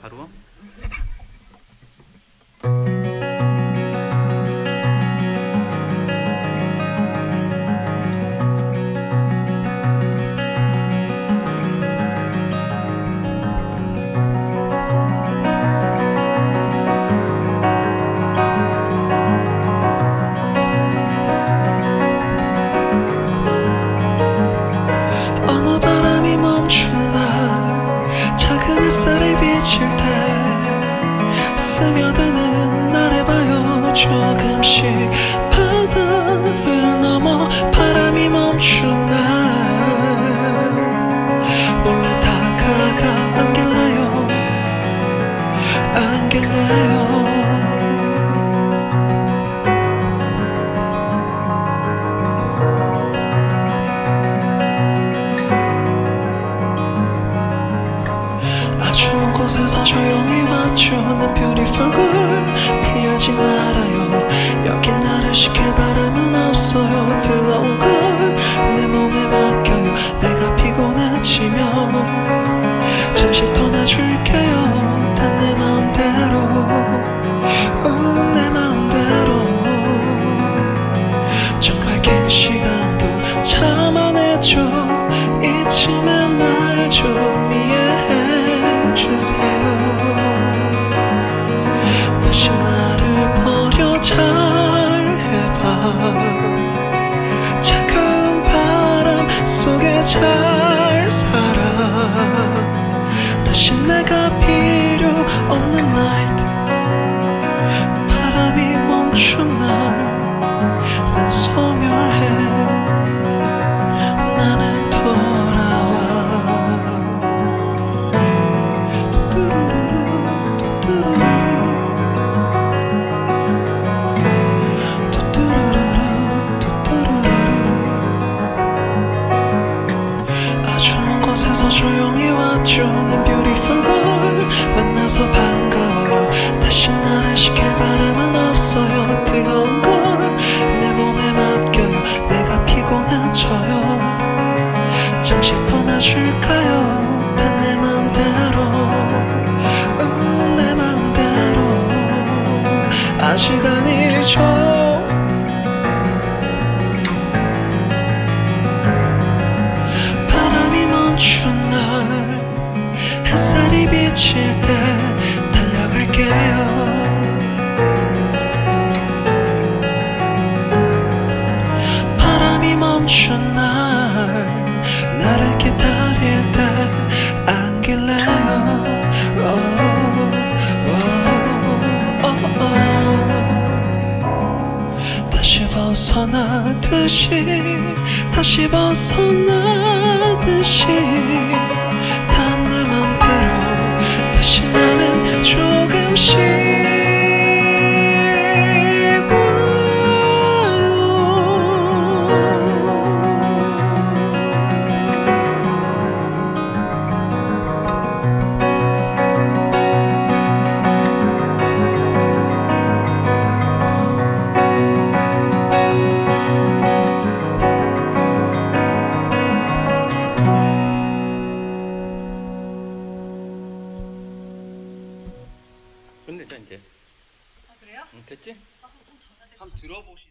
바로 스며드는 나를 봐요. 조금씩 바다를 넘어 바람이 멈춘 날 몰래 다가가 안길래요, 아주 먼 곳에서 조용히 봤죠. 난 뷰티풀 걸 피하지 말아요. 여긴 나를 시킬 바람은 없어요. 뜨거운 걸 내 몸에 맡겨요. 내가 피곤해지면 잠시 떠나줄게요. 단 내 마음대로, 내 마음대로. 정말 긴 시간도 참아내죠. 이쯤엔 날 좀 이해해 주세요. 차가운 바람 속에 잘 살아. 다시 내가 필요 없는 night, 바람이 멈춘 날 난 소멸해. 나는 돌아와. 두두루루 두두루루 조용히 왔죠. 난 뷰티풀 걸 만나서 반가워요. 다시 나를 시킬 바람은 없어요. 뜨거운 걸 내 몸에 맡겨요. 내가 피곤해져요. 잠시 떠나줄까요? 난 내 맘대로, 내 맘대로. 아직 아니죠. 햇살이 비칠 때 달려갈게요. 바람이 멈춘 날 나를 기다릴 때 안길래요. 다시 벗어나듯이, 다시 벗어나듯이 조금씩 끝내자 이제. 아 그래요? 됐지? 한번 들어보시.